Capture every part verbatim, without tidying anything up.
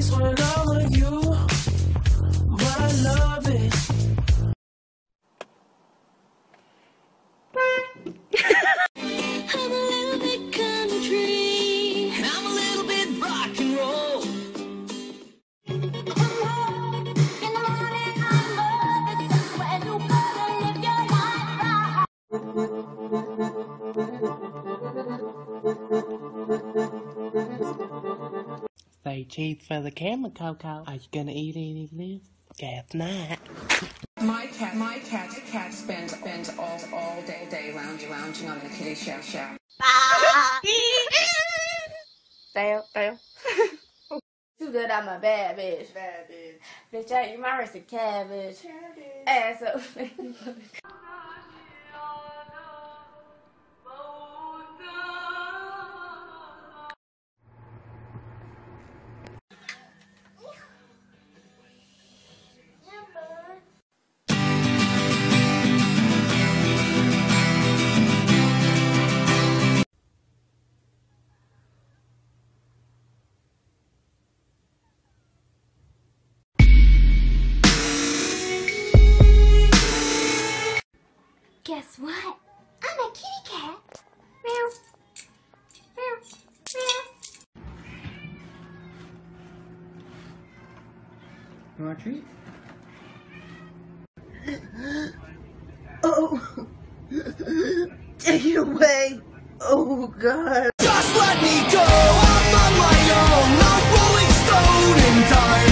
place when I'm with you, but I love it. I'm a little bit country, and I'm a little bit rock and roll. Come home in the morning, I'm nervous. That's when you gotta live your life right. Say cheese for the camera, Coco. Are you gonna eat any of this? Guess not. My cat, my cat, cat spends spends all all day day lounging lounging on the kitty shack shack. Damn, damn. Too good, I'm a bad bitch, bad bitch. Bitch, I eat my wrist a cabbage. Cabbage. Ass up. Guess what? I'm a kitty cat. Meow. Meow. Meow. You want a treat? Oh. Take it away. Oh, God. Just let me go. I'm on my own. Not Rolling Stone in time.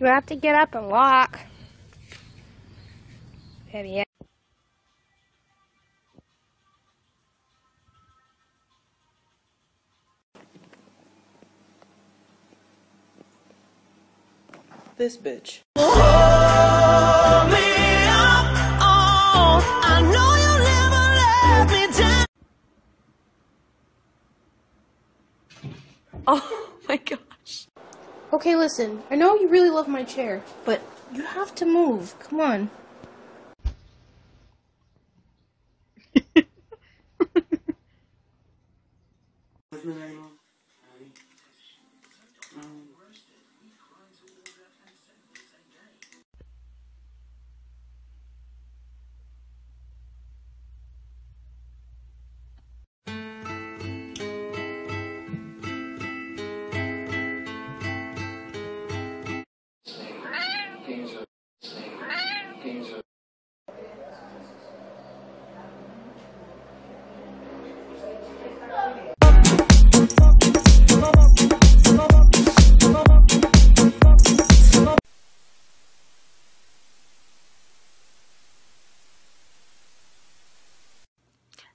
You have to get up and walk. Baby. This bitch. Hold me up. Oh, I know you never let me down. Oh my God. Okay, listen, I know you really love my chair, but you have to move. Come on.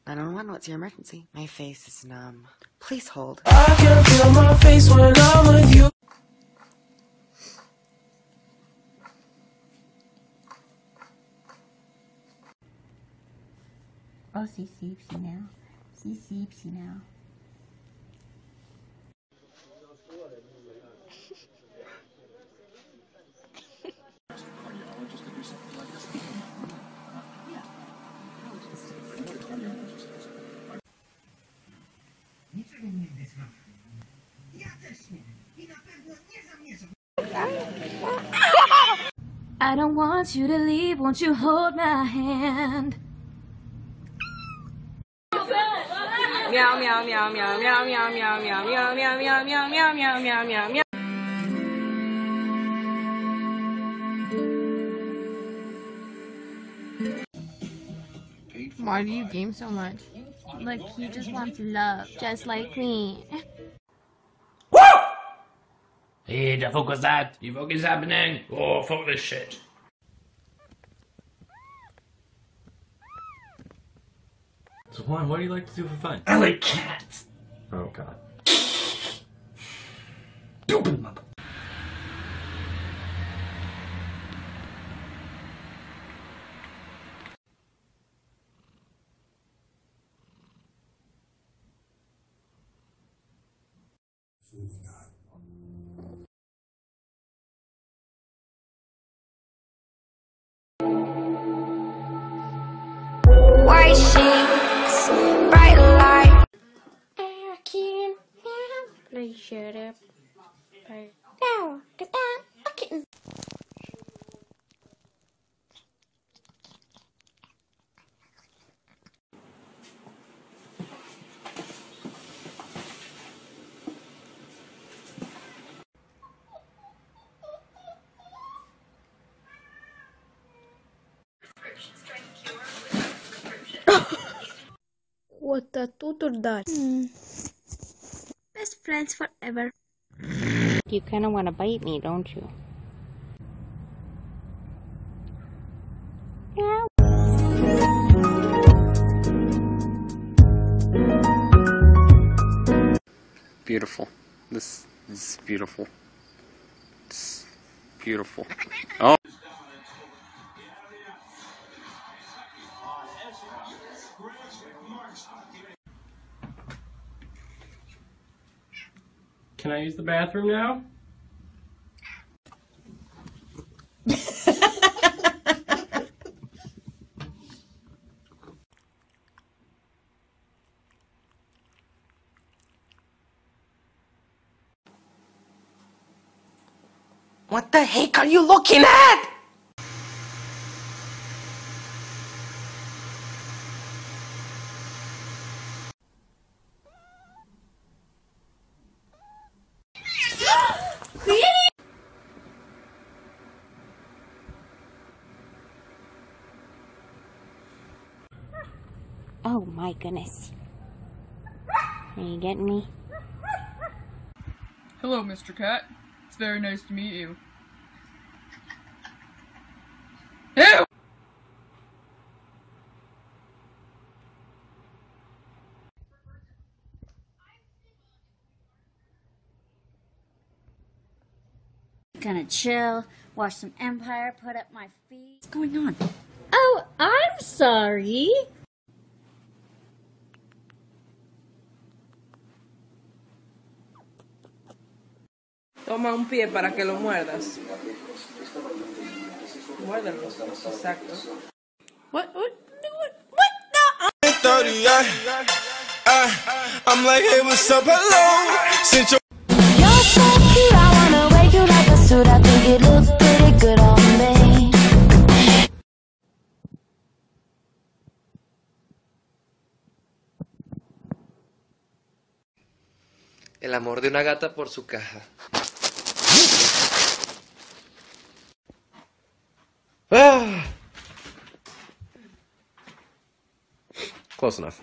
nine one one, what's your emergency? My face is numb. Please hold. I can feel my face when I'm with you. Oh, see, see, see now. See, see, see now. I don't want you to leave, won't you hold my hand? Meow meow meow meow meow meow meow meow meow meow meow meow meow meow meow meow meow. Why do you game so much? Look, he just wants love, just like me. Hey, the fuck was that? The fuck is happening? Oh, fuck this shit. So Juan, what do you like to do for fun? I like cats! Oh god. Stupid mother- White sheets, bright light. I can't help but shut up. Right now, get down, a kitten. What a tutor does. Mm. Best friends forever. You kind of want to bite me, don't you? Yeah. Beautiful. This is beautiful. It's beautiful. Oh. Can I use the bathroom now? What the heck are you looking at? Oh my goodness. Are you getting me? Hello, Mister Cat. It's very nice to meet you. Ew! Gonna chill, watch some Empire, put up my feet. What's going on? Oh, I'm sorry. Toma un pie para que lo muerdas. Muérdelos. Exacto. What? What? What? What? No! thirty, I, I, I'm like, hey, what's up? Hello. Since you're so cute, I wanna wear you like a suit. I think it looks pretty good on me. El amor de una gata por su caja. Ah. Close enough.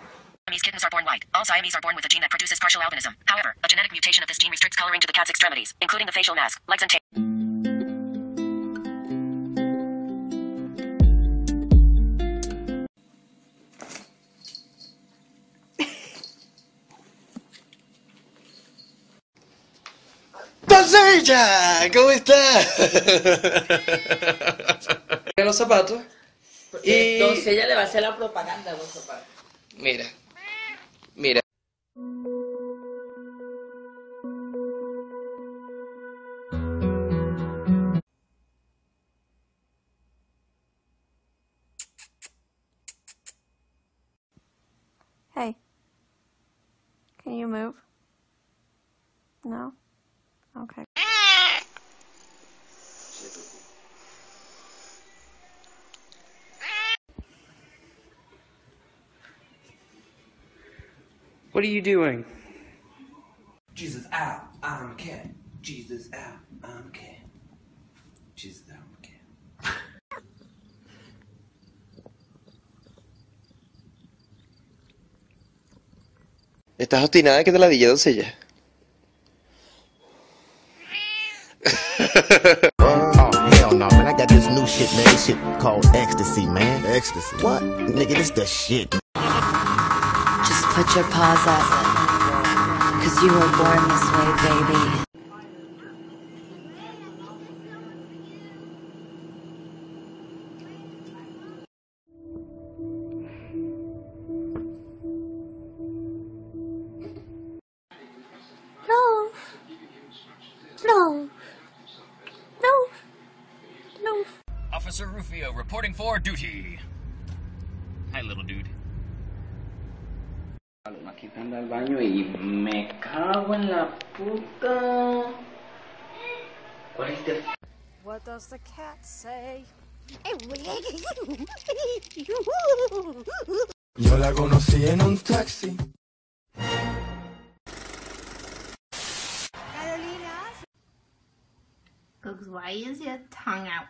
Siamese kittens are born white. All Siamese are born with a gene that produces partial albinism. However, a genetic mutation of this gene restricts coloring to the cat's extremities, including the facial mask, legs and tail. ¡Pasella! ¿Cómo estás? En los zapatos. Y... Entonces ella le va a hacer la propaganda a los zapatos. Mira. Mira. Hey. Can you move? No? Okay. What are you doing? Jesus out, I'm a cat. Jesus out, I'm a cat. Jesus out, I'm a cat. Estás obstinada que te la dije, doncella. Oh hell no, man! I got this new shit, man. This shit called ecstasy, man. Ecstasy. What, nigga? This the shit. Put your paws up, 'cause you were born this way, baby. No. No. No. No. Officer Rufio reporting for duty. Hi, little dude. Aquí está andando al baño y me cago en la puta. ¿Cuál es este? What does the cat say? Yo la conocí en un taxi. Carolina. Coco, why is your tongue out?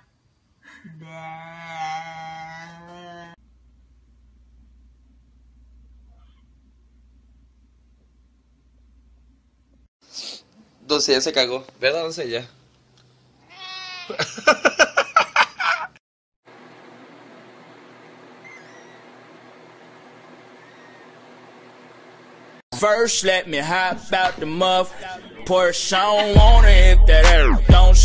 Doncella se cagó. Ve a la doncella. First, let me hop out the muff. Pour some on it if that air don't.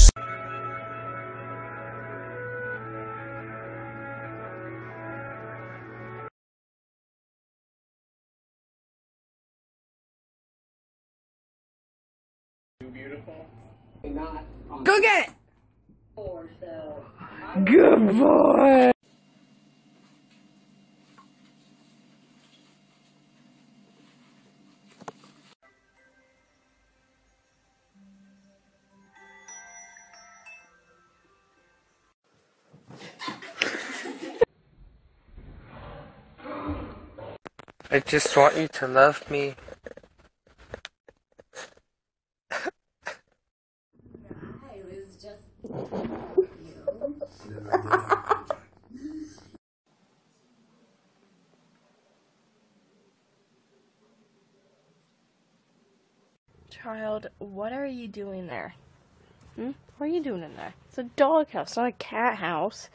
Beautiful. Go get it! Good boy! I just want you to love me. Child, what are you doing there? Hmm? What are you doing in there? It's a dog house, not a cat house.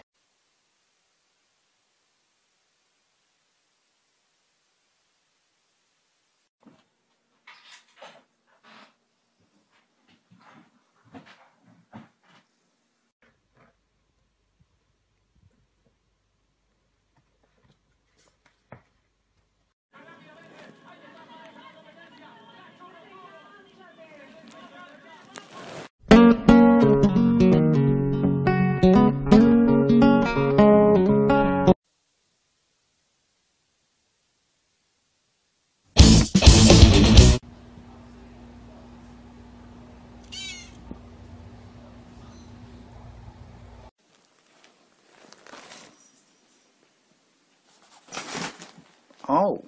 Oh.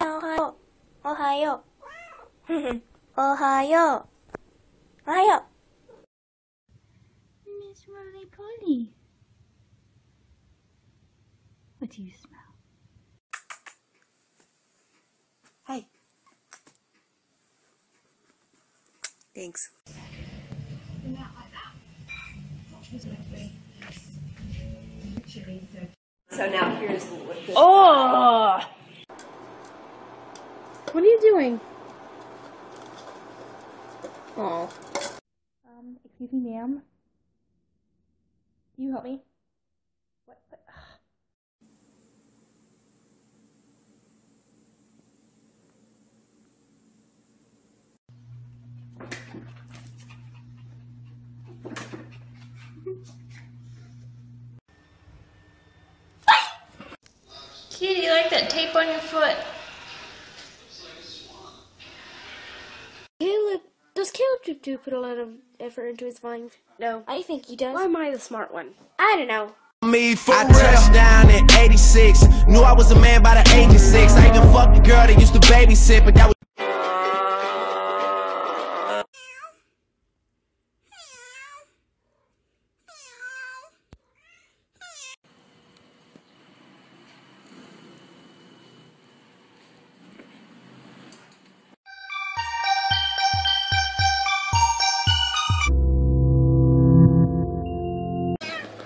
Ohio. Ohio. Ohio. Ohio. Miss Roly Poly. What do you smell? Hi. Thanks. So now here's what this. Oh! What are you doing? Oh. Um, excuse me, ma'am. Can you help me? What? What? Kitty, you like that tape on your foot? Caleb, does Caleb do put a lot of effort into his vines? No, I think he does. Why am I the smart one? I don't know. Me for I real. Touched down in eighty-six. Knew I was a man by the age of six. I even fucked the girl that used to babysit, but that was.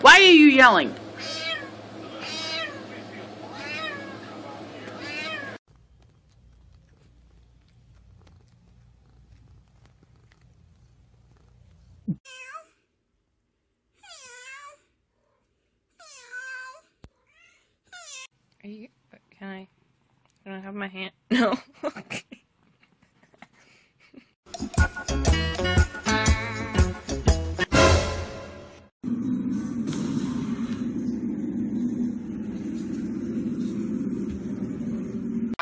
Why are you yelling? Are you, can I, can I have my hand? No. Okay.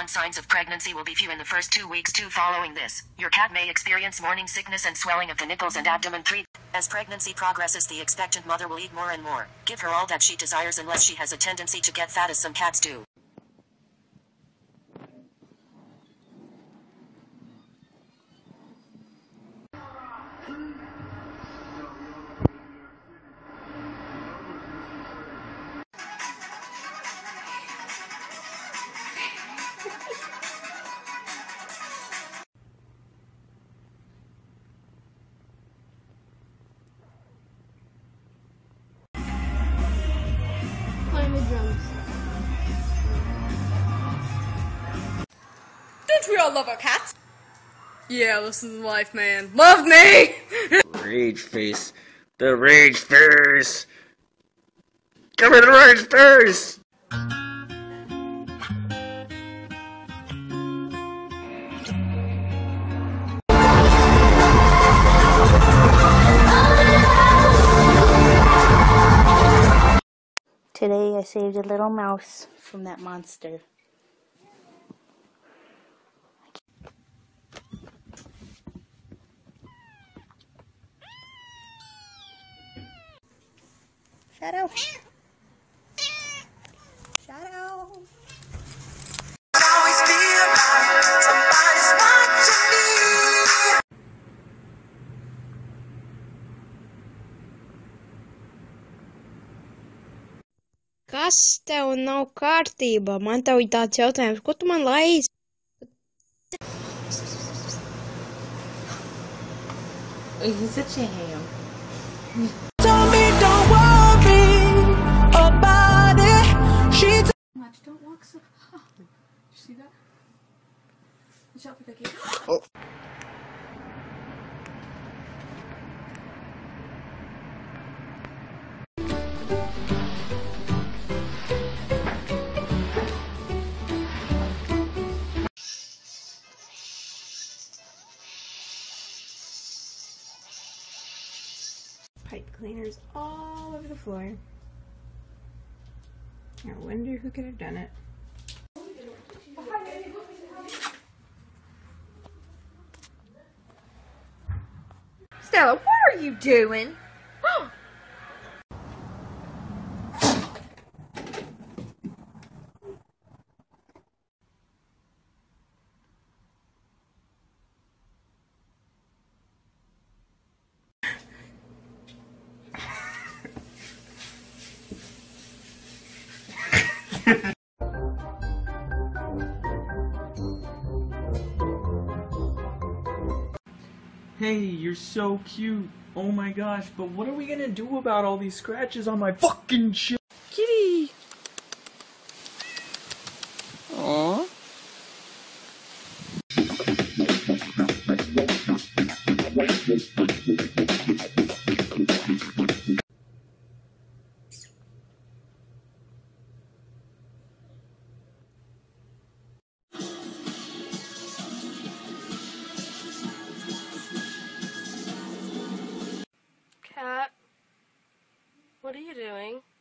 Signs of pregnancy will be few in the first two weeks two following this. Your cat may experience morning sickness and swelling of the nipples and abdomen. Three. As pregnancy progresses, the expectant mother will eat more and more. Give her all that she desires unless she has a tendency to get fat, as some cats do. Don't we all love our cats? Yeah, listen to life, man. Love me! Rage face. The rage face. Give me the rage face! Today I saved a little mouse from that monster. Shadow. Shadow. Kas tev nav kārtība? Man tev ir tāds jautājums, ko tu man laisi? He's such a ham. Tell me don't worry about it. She's much don't walk so hard. Did you see that? Watch out for the game. Pipe cleaners all over the floor. I wonder who could have done it. Stella, what are you doing? Hey, you're so cute. Oh my gosh, but what are we gonna do about all these scratches on my fucking shit? Kitty! Aww. What are you doing?